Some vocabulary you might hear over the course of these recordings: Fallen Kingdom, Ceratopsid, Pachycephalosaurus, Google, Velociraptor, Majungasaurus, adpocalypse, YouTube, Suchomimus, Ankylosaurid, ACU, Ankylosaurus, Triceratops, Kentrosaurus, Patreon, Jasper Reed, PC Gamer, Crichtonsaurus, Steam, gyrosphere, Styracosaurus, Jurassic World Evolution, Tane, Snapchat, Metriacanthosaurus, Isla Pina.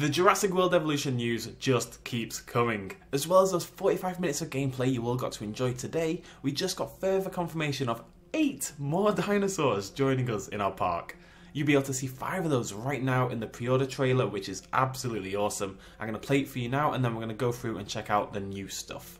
The Jurassic World Evolution news just keeps coming. As well as those 45 minutes of gameplay you all got to enjoy today, we just got further confirmation of 8 more dinosaurs joining us in our park. You'll be able to see 5 of those right now in the pre-order trailer, which is absolutely awesome. I'm going to play it for you now and then we're going to go through and check out the new stuff.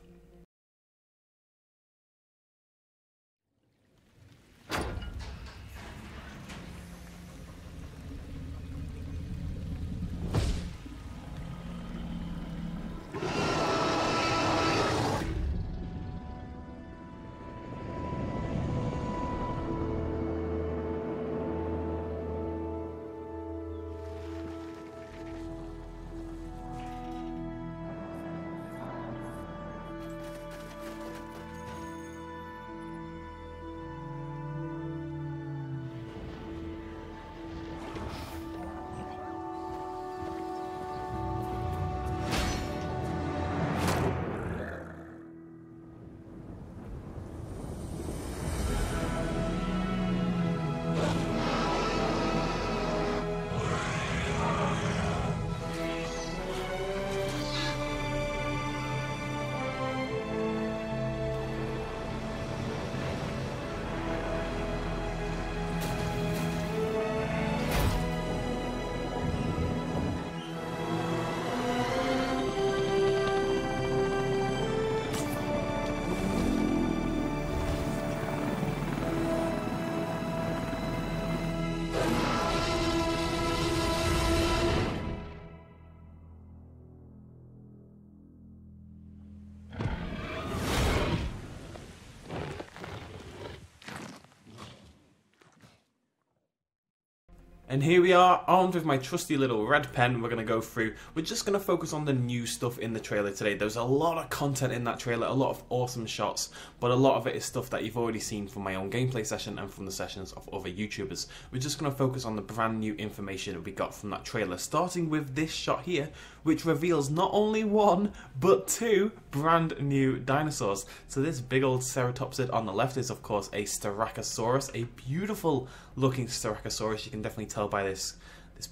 And here we are, armed with my trusty little red pen. We're going to go through. We're just going to focus on the new stuff in the trailer today. There's a lot of content in that trailer, a lot of awesome shots, but a lot of it is stuff that you've already seen from my own gameplay session and from the sessions of other YouTubers. We're just going to focus on the brand new information that we got from that trailer, starting with this shot here, which reveals not only one, but 2 brand new dinosaurs. So this big old Ceratopsid on the left is of course a Styracosaurus, a beautiful looking Styracosaurus. You can definitely tell by this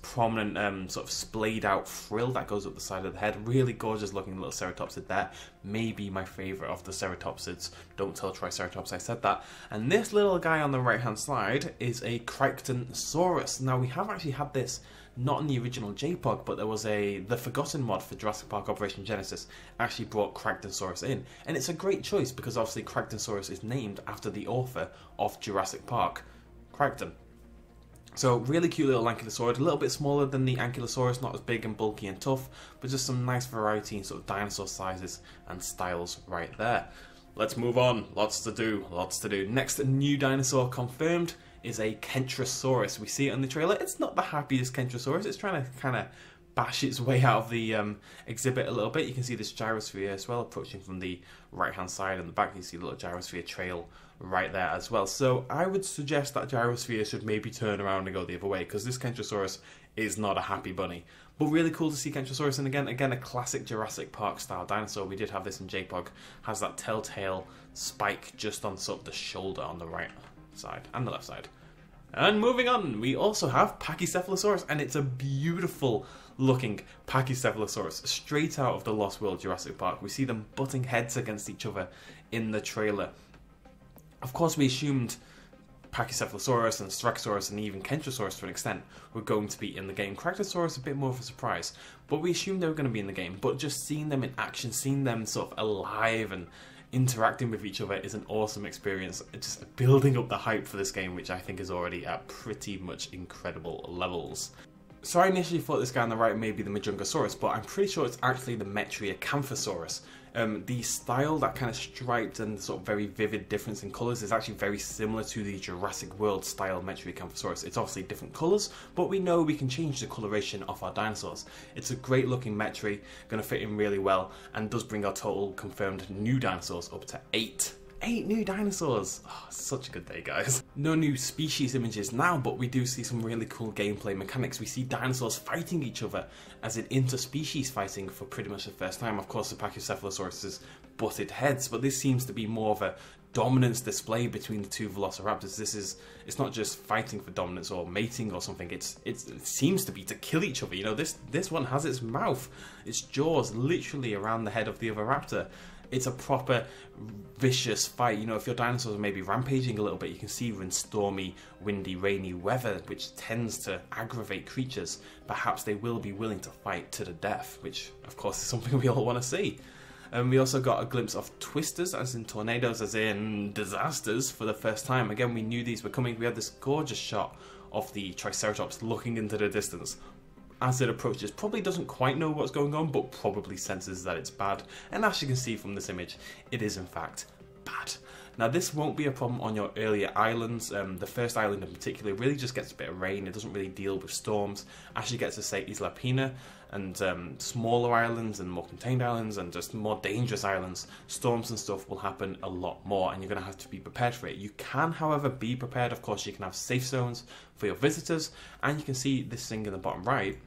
prominent sort of splayed out frill that goes up the side of the head. Really gorgeous looking little Ceratopsid there. Maybe my favourite of the Ceratopsids. Don't tell Triceratops I said that. And this little guy on the right hand side is a Crichtonsaurus. Now we have actually had this not in the original JPOG, but there was the Forgotten mod for Jurassic Park Operation Genesis actually brought Crichtonsaurus in. And it's a great choice because obviously Crichtonsaurus is named after the author of Jurassic Park, Crichton. So really cute little Ankylosaurid, a little bit smaller than the Ankylosaurus, not as big and bulky and tough, but just some nice variety in sort of dinosaur sizes and styles right there. Let's move on, lots to do. Next new dinosaur confirmed is a Kentrosaurus. We see it in the trailer. It's not the happiest Kentrosaurus, it's trying to kind of bash its way out of the exhibit a little bit. You can see this gyrosphere as well approaching from the right hand side, and the back you see a little gyrosphere trail right there as well. So I would suggest that gyrosphere should maybe turn around and go the other way, because this Kentrosaurus is not a happy bunny. But really cool to see Kentrosaurus, and again a classic Jurassic Park style dinosaur. We did have this in JPOG, has that telltale spike just on sort of the shoulder on the right side and the left side. And moving on, we also have Pachycephalosaurus, and it's a beautiful looking Pachycephalosaurus straight out of the Lost World Jurassic Park. We see them butting heads against each other in the trailer. Of course we assumed Pachycephalosaurus and Styracosaurus and even Kentrosaurus to an extent were going to be in the game. Crichtonsaurus a bit more of a surprise, but we assumed they were going to be in the game. But just seeing them in action, seeing them sort of alive and interacting with each other is an awesome experience. It's just building up the hype for this game, which I think is already at pretty much incredible levels. So I initially thought this guy on the right may be the Majungasaurus, but I'm pretty sure it's actually the Metriacanthosaurus. The style, that kind of striped and sort of very vivid difference in colours, is actually very similar to the Jurassic World style Metriacanthosaurus. It's obviously different colours, but we know we can change the coloration of our dinosaurs. It's a great looking Metri, going to fit in really well, and does bring our total confirmed new dinosaurs up to 8. 8 new dinosaurs! Oh, such a good day, guys. No new species images now, but we do see some really cool gameplay mechanics. We see dinosaurs fighting each other, as in interspecies fighting for pretty much the first time. Of course, the Pachycephalosaurus' butted heads, but this seems to be more of a dominance display between the two velociraptors. This is, it's not just fighting for dominance or mating or something, it seems to be to kill each other. You know, this one has its mouth, its jaws literally around the head of the other raptor. It's a proper vicious fight. You know, if your dinosaurs are maybe rampaging a little bit, you can see in stormy, windy, rainy weather, which tends to aggravate creatures, perhaps they will be willing to fight to the death, which of course is something we all want to see. And we also got a glimpse of twisters, as in tornadoes, as in disasters, for the first time. Again, we knew these were coming. We had this gorgeous shot of the Triceratops looking into the distance as it approaches. Probably doesn't quite know what's going on, but probably senses that it's bad. And as you can see from this image, it is in fact bad. Now, this won't be a problem on your earlier islands. The first island in particular really just gets a bit of rain. It doesn't really deal with storms. Actually gets to, say, Isla Pina, and smaller islands and more contained islands and just more dangerous islands. Storms and stuff will happen a lot more, and you're going to have to be prepared for it. You can, however, be prepared. Of course, you can have safe zones for your visitors, and you can see this thing in the bottom right,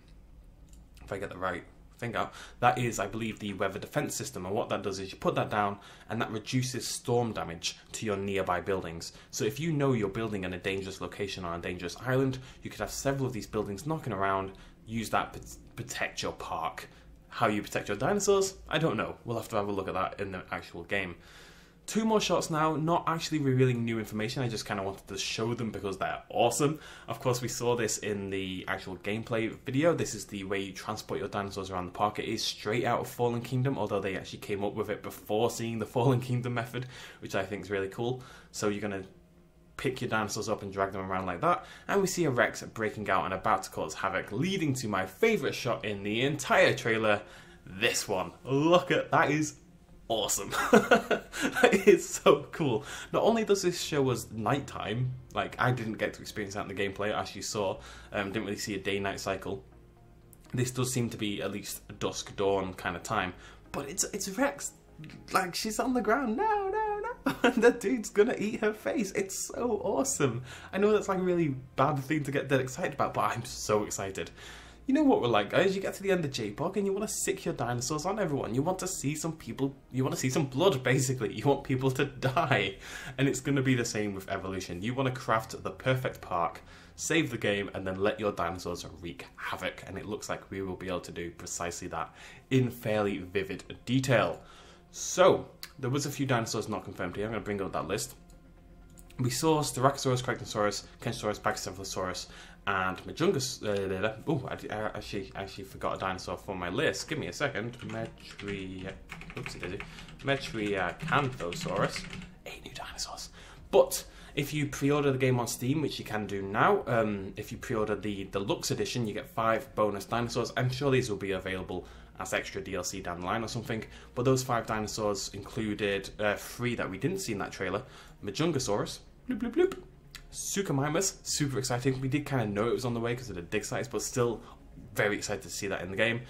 if I get the right thing out, that is, I believe, the weather defense system. And what that does is you put that down and that reduces storm damage to your nearby buildings. So if you know you're building in a dangerous location on a dangerous island, you could have several of these buildings knocking around, use that to protect your park. How you protect your dinosaurs, I don't know. We'll have to have a look at that in the actual game. Two more shots now, not actually revealing new information, I just kind of wanted to show them because they're awesome. Of course, we saw this in the actual gameplay video. This is the way you transport your dinosaurs around the park. It is straight out of Fallen Kingdom, although they actually came up with it before seeing the Fallen Kingdom method, which I think is really cool. So you're going to pick your dinosaurs up and drag them around like that. And we see a Rex breaking out and about to cause havoc, leading to my favourite shot in the entire trailer, this one. Look at that, is awesome. That is so cool. Not only does this show us nighttime, like I didn't get to experience that in the gameplay, as you saw, didn't really see a day-night cycle. This does seem to be at least a dusk-dawn kind of time, but it's Rex. Like, she's on the ground, no, and the dude's gonna eat her face. It's so awesome. I know that's like a really bad thing to get that excited about, but I'm so excited. You know what we're like, guys, you get to the end of JPOG and you want to sick your dinosaurs on everyone. You want to see some people, you want to see some blood, basically. You want people to die. And it's going to be the same with Evolution. You want to craft the perfect park, save the game, and then let your dinosaurs wreak havoc. And it looks like we will be able to do precisely that in fairly vivid detail. So, there was a few dinosaurs not confirmed here. I'm going to bring up that list. We saw Styracosaurus, Crichtonsaurus, Kentrosaurus, Pachycephalosaurus, and Majungasaurus. Oh, I actually forgot a dinosaur from my list. Give me a second. Metriacanthosaurus. 8 new dinosaurs. But if you pre-order the game on Steam, which you can do now, if you pre-order the deluxe edition, you get 5 bonus dinosaurs. I'm sure these will be available as extra DLC down the line or something, but those 5 dinosaurs included 3 that we didn't see in that trailer. Majungasaurus, bloop bloop bloop, Suchomimus, super exciting. We did kind of know it was on the way because of the dig sites, but still very excited to see that in the game.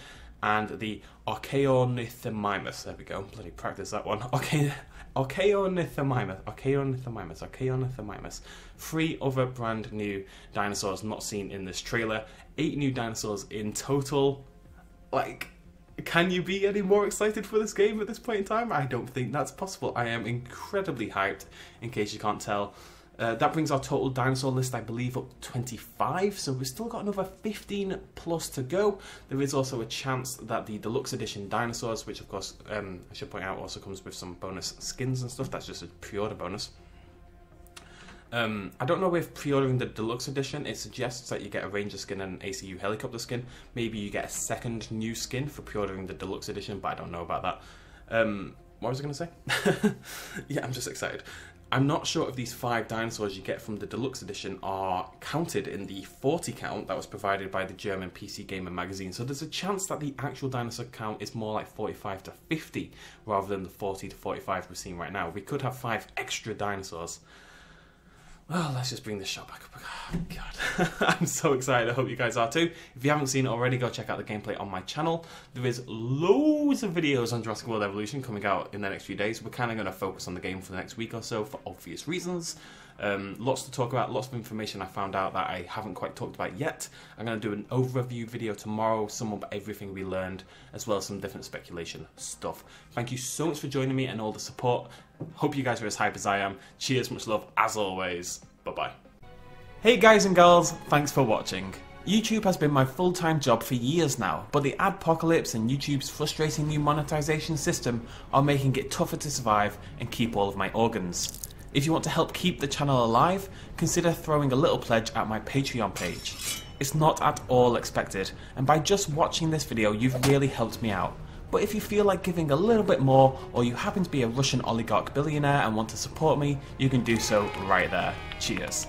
And the Archaeornithomimus, there we go, bloody practice that one. Okay, Archaeornithomimus. 3 other brand new dinosaurs not seen in this trailer. 8 new dinosaurs in total. Like, can you be any more excited for this game at this point in time? I don't think that's possible. I am incredibly hyped, in case you can't tell. That brings our total dinosaur list, I believe, up to 25, so we've still got another 15 plus to go. There is also a chance that the deluxe edition dinosaurs, which of course, I should point out, also comes with some bonus skins and stuff. That's just a pre-order bonus. I don't know if pre-ordering the deluxe edition, it suggests that you get a ranger skin and an ACU helicopter skin. Maybe you get a second new skin for pre-ordering the deluxe edition, but I don't know about that. What was I going to say? Yeah, I'm just excited. I'm not sure if these 5 dinosaurs you get from the deluxe edition are counted in the 40 count that was provided by the German PC Gamer magazine. So there's a chance that the actual dinosaur count is more like 45 to 50 rather than the 40 to 45 we're seeing right now. We could have 5 extra dinosaurs. Well, let's just bring this shot back up. Oh, God. I'm so excited. I hope you guys are too. If you haven't seen it already, go check out the gameplay on my channel. There is loads of videos on Jurassic World Evolution coming out in the next few days. We're kind of going to focus on the game for the next week or so for obvious reasons. Lots to talk about, lots of information I found out that I haven't quite talked about yet. I'm going to do an overview video tomorrow, some of everything we learned, as well as some different speculation stuff. Thank you so much for joining me and all the support. Hope you guys are as hype as I am. Cheers, much love, as always. Bye-bye. Hey guys and girls, thanks for watching. YouTube has been my full-time job for years now, but the adpocalypse and YouTube's frustrating new monetization system are making it tougher to survive and keep all of my organs. If you want to help keep the channel alive, consider throwing a little pledge at my Patreon page. It's not at all expected, and by just watching this video you've really helped me out. But if you feel like giving a little bit more, or you happen to be a Russian oligarch billionaire and want to support me, you can do so right there. Cheers.